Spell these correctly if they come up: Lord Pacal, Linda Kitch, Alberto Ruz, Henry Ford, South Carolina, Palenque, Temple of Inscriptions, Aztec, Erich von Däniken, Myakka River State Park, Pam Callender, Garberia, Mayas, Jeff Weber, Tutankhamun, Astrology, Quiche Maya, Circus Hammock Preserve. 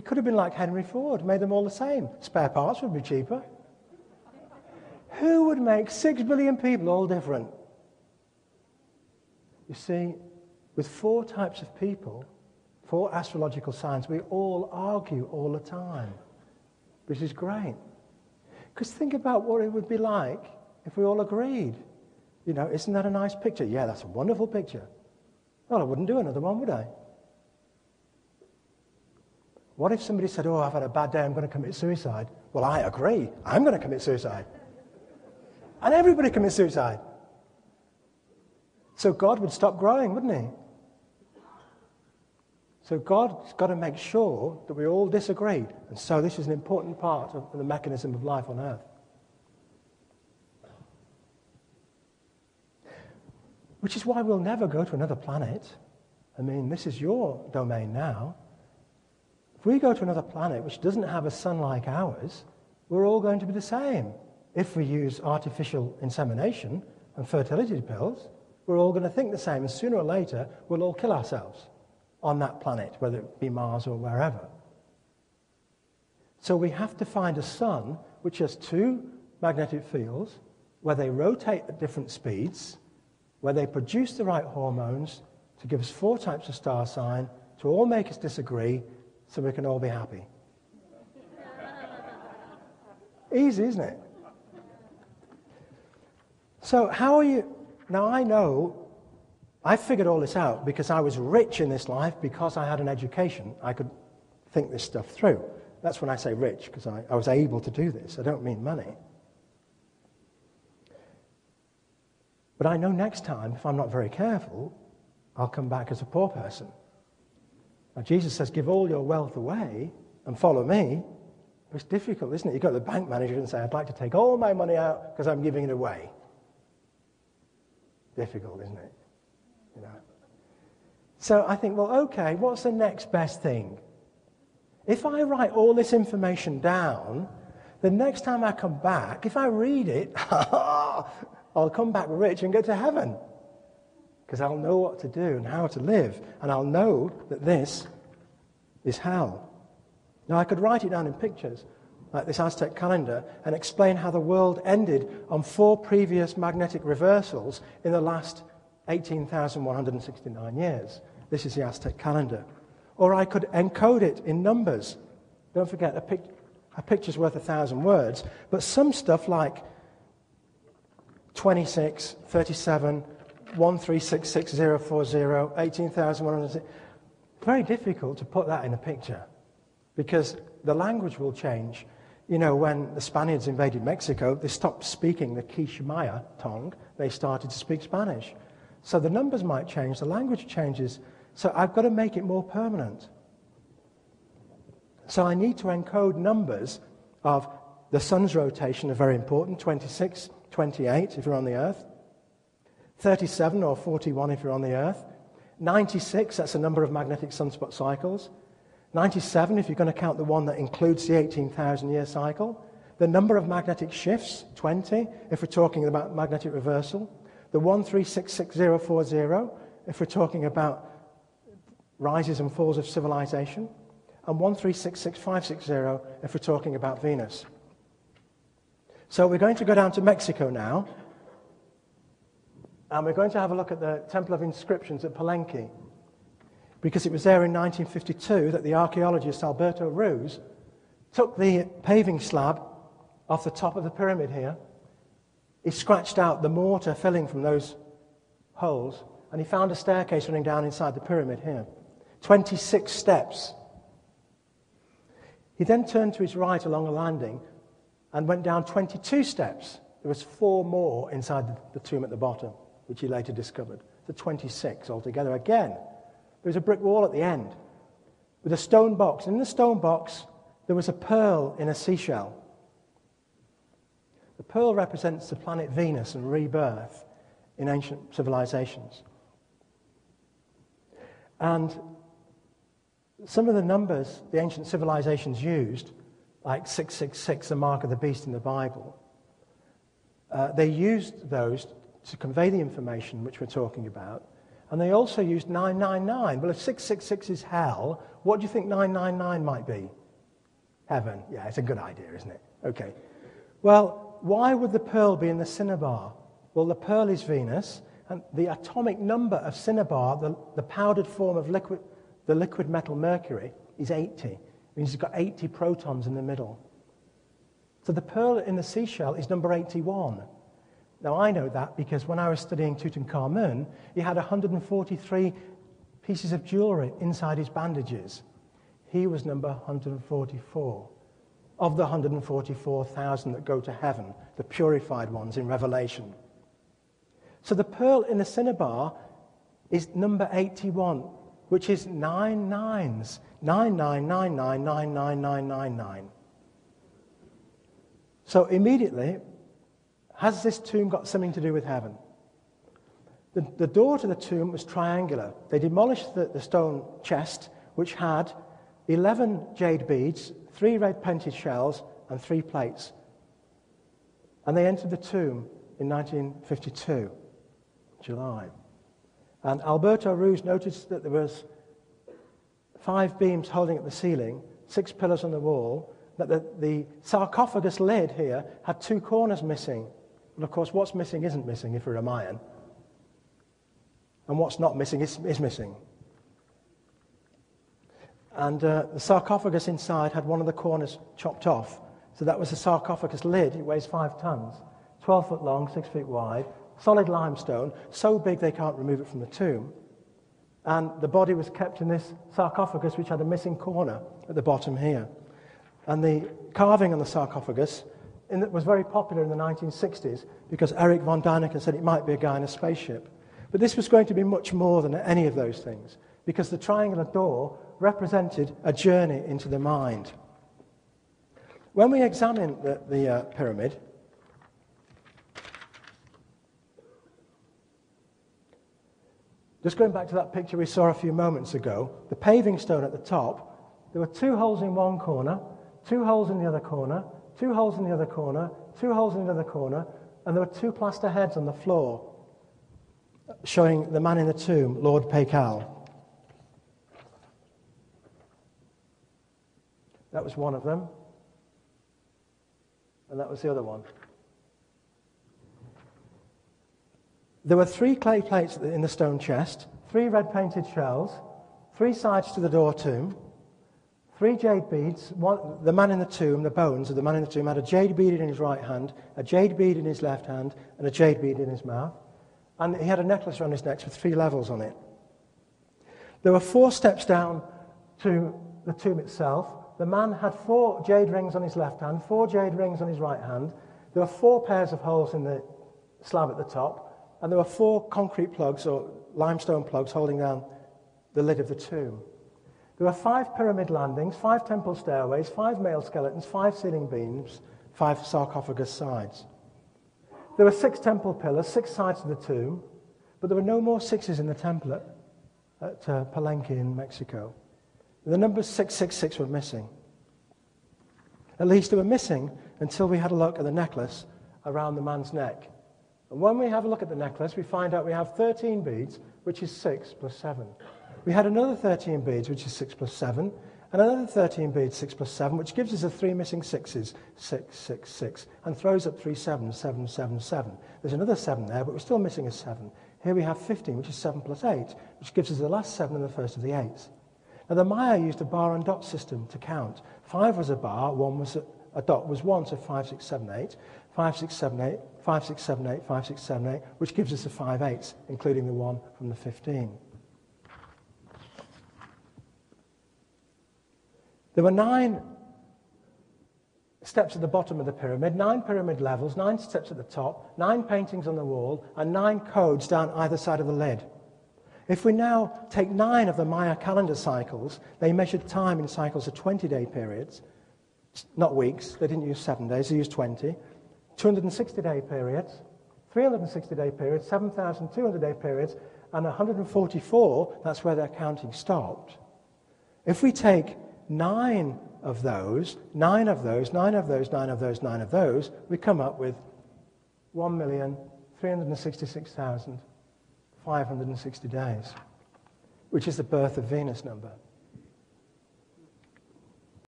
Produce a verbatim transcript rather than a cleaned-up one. It could have been like Henry Ford, made them all the same. Spare parts would be cheaper. Who would make six billion people all different? You see, with four types of people, four astrological signs, we all argue all the time, which is great. Because think about what it would be like if we all agreed. You know, isn't that a nice picture? Yeah, that's a wonderful picture. Well, I wouldn't do another one, would I? What if somebody said, oh, I've had a bad day, I'm going to commit suicide? Well, I agree, I'm going to commit suicide. And everybody commits suicide. So God would stop growing, wouldn't he? So God's got to make sure that we all disagree. And so this is an important part of the mechanism of life on earth. Which is why we'll never go to another planet. I mean, this is your domain now. If we go to another planet which doesn't have a sun like ours, we're all going to be the same. If we use artificial insemination and fertility pills, we're all going to think the same, and sooner or later we'll all kill ourselves on that planet, whether it be Mars or wherever. So we have to find a sun which has two magnetic fields, where they rotate at different speeds, where they produce the right hormones to give us four types of star sign, to all make us disagree, so we can all be happy. Easy, isn't it? So how are you? Now I know, I figured all this out because I was rich in this life, because I had an education. I could think this stuff through. That's when I say rich, because I, I was able to do this. I don't mean money. But I know next time, if I'm not very careful, I'll come back as a poor person. Now Jesus says, give all your wealth away and follow me. It's difficult, isn't it? You go to the bank manager and say, I'd like to take all my money out because I'm giving it away. Difficult, isn't it? You know? So I think, well, okay, what's the next best thing? If I write all this information down, the next time I come back, if I read it, I'll come back rich and go to heaven. Because I'll know what to do and how to live, and I'll know that this is hell. Now, I could write it down in pictures, like this Aztec calendar, and explain how the world ended on four previous magnetic reversals in the last eighteen thousand one hundred sixty-nine years. This is the Aztec calendar. Or I could encode it in numbers. Don't forget, a, pic a picture's worth a thousand words, but some stuff like twenty-six, thirty-seven, one three six six zero four zero, eighteen thousand one hundred sixty. Very difficult to put that in a picture, because the language will change. You know, when the Spaniards invaded Mexico, they stopped speaking the Quiche Maya tongue. They started to speak Spanish. So the numbers might change, the language changes. So I've got to make it more permanent. So I need to encode numbers of the sun's rotation are very important, twenty-six, twenty-eight if you're on the earth, thirty-seven or forty-one if you're on the earth, ninety-six, that's the number of magnetic sunspot cycles, ninety-seven if you're going to count the one that includes the eighteen thousand year cycle, the number of magnetic shifts, twenty if we're talking about magnetic reversal, the one three six six zero four zero if we're talking about rises and falls of civilization, and one three six six five six zero if we're talking about Venus. So we're going to go down to Mexico now, and we're going to have a look at the Temple of Inscriptions at Palenque, because it was there in nineteen fifty-two that the archaeologist Alberto Ruz took the paving slab off the top of the pyramid here. He scratched out the mortar filling from those holes, and he found a staircase running down inside the pyramid here. twenty-six steps. He then turned to his right along a landing and went down twenty-two steps. There was four more inside the tomb at the bottom, which he later discovered. So twenty-six altogether. Again, there was a brick wall at the end with a stone box. And in the stone box, there was a pearl in a seashell. The pearl represents the planet Venus and rebirth in ancient civilizations. And some of the numbers the ancient civilizations used, like six six six, the mark of the beast in the Bible, Uh, they used those to convey the information which we're talking about, And they also used nine nine nine. Well, if six six six is hell, what do you think nine nine nine might be? Heaven. Yeah, it's a good idea, isn't it? Okay. Well, why would the pearl be in the cinnabar? Well, the pearl is Venus, and the atomic number of cinnabar, the, the powdered form of liquid, the liquid metal mercury, is eighty. It means it's got eighty protons in the middle. So the pearl in the seashell is number eighty-one. Now, I know that because when I was studying Tutankhamun, he had one hundred forty-three pieces of jewelry inside his bandages. He was number one hundred forty-four. Of the one hundred forty-four thousand that go to heaven, the purified ones in Revelation. So the pearl in the cinnabar is number eighty-one, which is nine nines. Nine, nine, nine, nine, nine, nine, nine, nine, nine. So immediately, has this tomb got something to do with heaven? The, the door to the tomb was triangular. They demolished the, the stone chest, which had eleven jade beads, three red painted shells, and three plates. And they entered the tomb in nineteen fifty-two, July. And Alberto Ruz noticed that there was five beams holding up the ceiling, six pillars on the wall, that the, the sarcophagus lid here had two corners missing. Well, of course, what's missing isn't missing if you're a Mayan. And what's not missing is, is missing. And uh, the sarcophagus inside had one of the corners chopped off. So that was the sarcophagus lid. It weighs five tons, twelve foot long, six feet wide, solid limestone, so big they can't remove it from the tomb. And the body was kept in this sarcophagus, which had a missing corner at the bottom here. And the carving on the sarcophagus in the, was very popular in the nineteen sixties because Erich von Däniken said it might be a guy in a spaceship. But this was going to be much more than any of those things because the triangular door represented a journey into the mind. When we examine the, the uh, pyramid, just going back to that picture we saw a few moments ago, the paving stone at the top, there were two holes in one corner, two holes in the other corner, two holes in the other corner, two holes in the other corner, and there were two plaster heads on the floor showing the man in the tomb, Lord Pacal. That was one of them, and that was the other one. There were three clay plates in the stone chest, three red painted shells, three sides to the door tomb, three jade beads. One, the man in the tomb, the bones of the man in the tomb, had a jade bead in his right hand, a jade bead in his left hand, and a jade bead in his mouth. And he had a necklace around his neck with three levels on it. There were four steps down to the tomb itself. The man had four jade rings on his left hand, four jade rings on his right hand. There were four pairs of holes in the slab at the top, and there were four concrete plugs or limestone plugs holding down the lid of the tomb. There were five pyramid landings, five temple stairways, five male skeletons, five ceiling beams, five sarcophagus sides. There were six temple pillars, six sides of the tomb, but there were no more sixes in the temple at, at uh, Palenque in Mexico. The numbers six six six were missing. At least they were missing until we had a look at the necklace around the man's neck. And when we have a look at the necklace, we find out we have thirteen beads, which is six plus seven. We had another thirteen beads, which is six plus seven, and another thirteen beads, six plus seven, which gives us the three missing sixes, six six six, and throws up three sevens, seven seven seven. There's another seven there, but we're still missing a seven. Here we have fifteen, which is seven plus eight, which gives us the last seven and the first of the eights. Now, the Maya used a bar and dot system to count. Five was a bar, one was a, a dot was one, so five six seven eight, five six seven eight, five six seven eight, five six seven eight, which gives us the five eights, including the one from the fifteen. There were nine steps at the bottom of the pyramid, nine pyramid levels, nine steps at the top, nine paintings on the wall, and nine codes down either side of the lid. If we now take nine of the Maya calendar cycles, they measured time in cycles of twenty-day periods, not weeks. They didn't use seven days, they used twenty. two hundred sixty-day periods, three hundred sixty-day periods, seven thousand two hundred day periods, and one hundred forty-four, that's where their counting stopped. If we take nine of those, nine of those, nine of those, nine of those, nine of those, we come up with one million three hundred sixty-six thousand five hundred sixty days, which is the birth of Venus number.